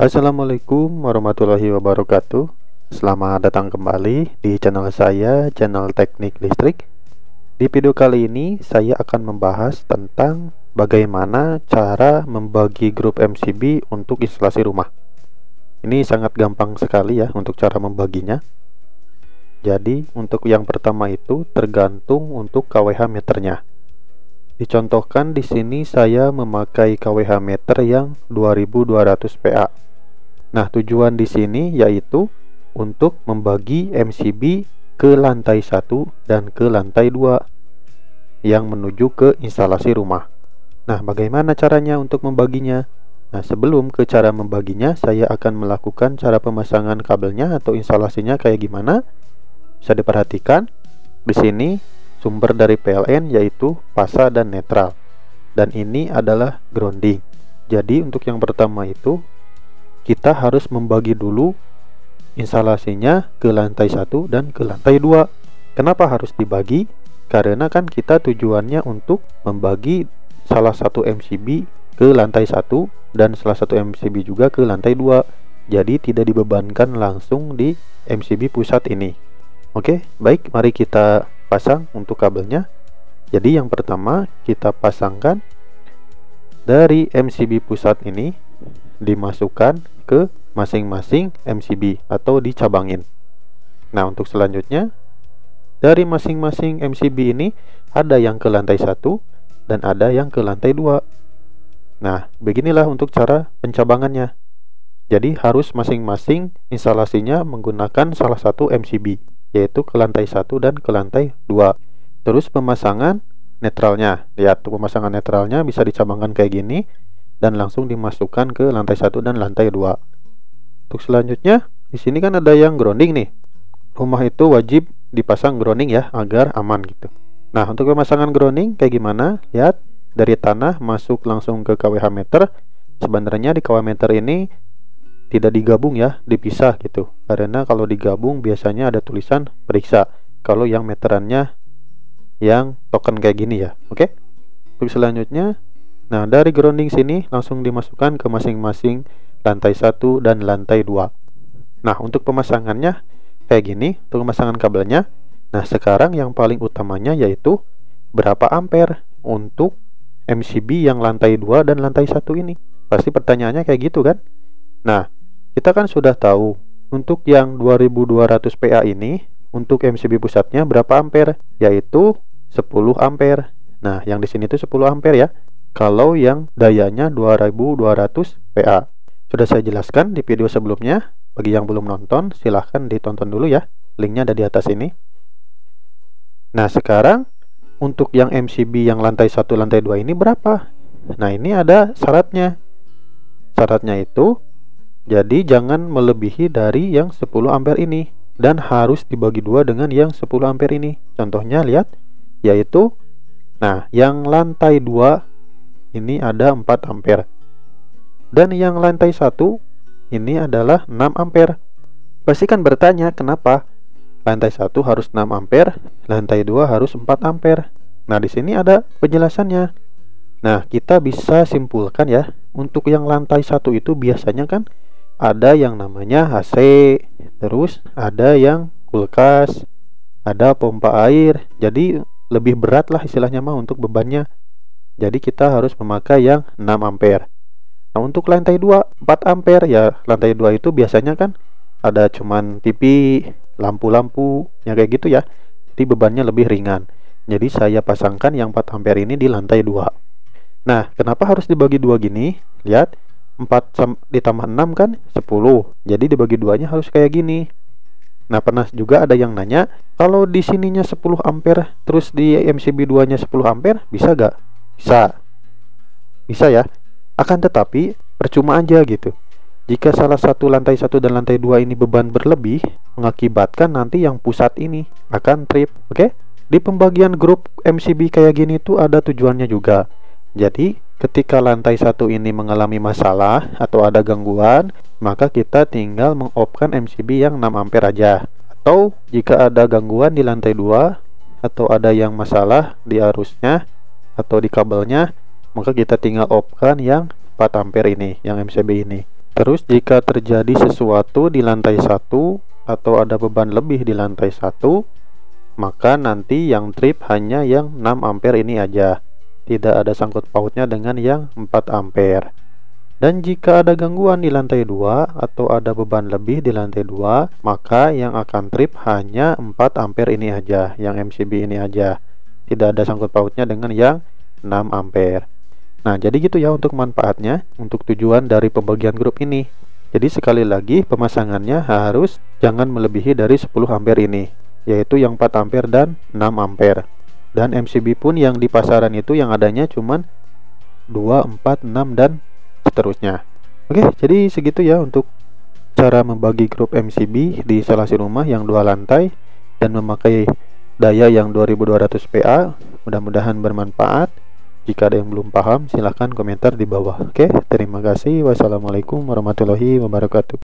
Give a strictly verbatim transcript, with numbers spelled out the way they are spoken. Assalamualaikum warahmatullahi wabarakatuh. Selamat datang kembali di channel saya, channel Teknik Listrik. Di video kali ini saya akan membahas tentang bagaimana cara membagi grup M C B untuk instalasi rumah. Ini sangat gampang sekali ya untuk cara membaginya. Jadi untuk yang pertama itu tergantung untuk K W H meternya. Dicontohkan di sini saya memakai K W H meter yang dua ribu dua ratus P A. Nah, tujuan di sini yaitu untuk membagi M C B ke lantai satu dan ke lantai dua yang menuju ke instalasi rumah. Nah, bagaimana caranya untuk membaginya? Nah, sebelum ke cara membaginya, saya akan melakukan cara pemasangan kabelnya atau instalasinya kayak gimana. Bisa diperhatikan di sini sumber dari P L N yaitu pasa dan netral. Dan ini adalah grounding. Jadi, untuk yang pertama itu kita harus membagi dulu instalasinya ke lantai satu dan ke lantai dua. Kenapa harus dibagi? Karena kan kita tujuannya untuk membagi salah satu M C B ke lantai satu dan salah satu M C B juga ke lantai dua. Jadi tidak dibebankan langsung di M C B pusat ini. Oke, baik, mari kita pasang untuk kabelnya. Jadi yang pertama kita pasangkan dari M C B pusat ini, dimasukkan ke masing-masing M C B atau dicabangin. Nah, untuk selanjutnya dari masing-masing M C B ini ada yang ke lantai satu dan ada yang ke lantai dua. Nah, beginilah untuk cara pencabangannya. Jadi harus masing-masing instalasinya menggunakan salah satu M C B, yaitu ke lantai satu dan ke lantai dua. Terus pemasangan netralnya, lihat pemasangan netralnya bisa dicabangkan kayak gini dan langsung dimasukkan ke lantai satu dan lantai dua. Untuk selanjutnya, di sini kan ada yang grounding nih. Rumah itu wajib dipasang grounding ya agar aman gitu. Nah, untuk pemasangan grounding kayak gimana? Lihat, dari tanah masuk langsung ke K W H meter. Sebenarnya di K W H meter ini tidak digabung ya, dipisah gitu. Karena kalau digabung biasanya ada tulisan periksa. Kalau yang meterannya yang token kayak gini ya. Oke. Untuk selanjutnya, nah, dari grounding sini langsung dimasukkan ke masing-masing lantai satu dan lantai dua. Nah, untuk pemasangannya kayak gini, untuk pemasangan kabelnya. Nah, sekarang yang paling utamanya yaitu berapa ampere untuk M C B yang lantai dua dan lantai satu ini. Pasti pertanyaannya kayak gitu kan? Nah, kita kan sudah tahu untuk yang dua ribu dua ratus P A ini untuk M C B pusatnya berapa ampere? Yaitu sepuluh ampere. Nah, yang di sini itu sepuluh ampere ya. Kalau yang dayanya dua ribu dua ratus P A. Sudah saya jelaskan di video sebelumnya. Bagi yang belum nonton, silahkan ditonton dulu ya. Linknya ada di atas ini. Nah, sekarang untuk yang M C B yang lantai satu, lantai dua ini berapa? Nah, ini ada syaratnya. Syaratnya itu, jadi jangan melebihi dari yang sepuluh ampere ini. Dan harus dibagi dua dengan yang sepuluh ampere ini. Contohnya lihat, yaitu, nah, yang lantai dua ini ada empat ampere dan yang lantai satu ini adalah enam ampere. Pasti kan bertanya kenapa lantai satu harus enam ampere, lantai dua harus empat ampere. Nah, di sini ada penjelasannya. Nah, kita bisa simpulkan ya, untuk yang lantai satu itu biasanya kan ada yang namanya H C, terus ada yang kulkas, ada pompa air. Jadi lebih berat lah istilahnya mah untuk bebannya. Jadi kita harus memakai yang enam ampere. Nah, untuk lantai dua empat ampere ya. Lantai dua itu biasanya kan ada cuman T V, lampu-lampu yang kayak gitu ya. Jadi bebannya lebih ringan. Jadi saya pasangkan yang empat ampere ini di lantai dua. Nah, kenapa harus dibagi dua gini? Lihat, empat ditambah enam kan sepuluh. Jadi dibagi duanya harus kayak gini. Nah, pernah juga ada yang nanya, kalau di sininya sepuluh ampere terus di M C B duanya sepuluh ampere bisa gak? Bisa, bisa ya. Akan tetapi percuma aja gitu. Jika salah satu lantai satu dan lantai dua ini beban berlebih, mengakibatkan nanti yang pusat ini akan trip. Oke? Di pembagian grup M C B kayak gini tuh ada tujuannya juga. Jadi ketika lantai satu ini mengalami masalah atau ada gangguan, maka kita tinggal mengopkan M C B yang enam ampere aja. Atau jika ada gangguan di lantai dua atau ada yang masalah di arusnya atau di kabelnya, maka kita tinggal opkan yang empat ampere ini, yang M C B ini. Terus jika terjadi sesuatu di lantai satu atau ada beban lebih di lantai satu, maka nanti yang trip hanya yang enam ampere ini aja, tidak ada sangkut pautnya dengan yang empat ampere. Dan jika ada gangguan di lantai dua atau ada beban lebih di lantai dua, maka yang akan trip hanya empat ampere ini aja, yang M C B ini aja, tidak ada sangkut pautnya dengan yang enam ampere. Nah, jadi gitu ya untuk manfaatnya, untuk tujuan dari pembagian grup ini. Jadi sekali lagi pemasangannya harus jangan melebihi dari sepuluh ampere ini, yaitu yang empat ampere dan enam ampere. Dan M C B pun yang di pasaran itu yang adanya cuman dua, empat, enam dan seterusnya. Oke, jadi segitu ya untuk cara membagi grup M C B di isolasi rumah yang dua lantai dan memakai daya yang dua ribu dua ratus P A. Mudah-mudahan bermanfaat. Jika ada yang belum paham, silahkan komentar di bawah. Oke, terima kasih. Wassalamualaikum warahmatullahi wabarakatuh.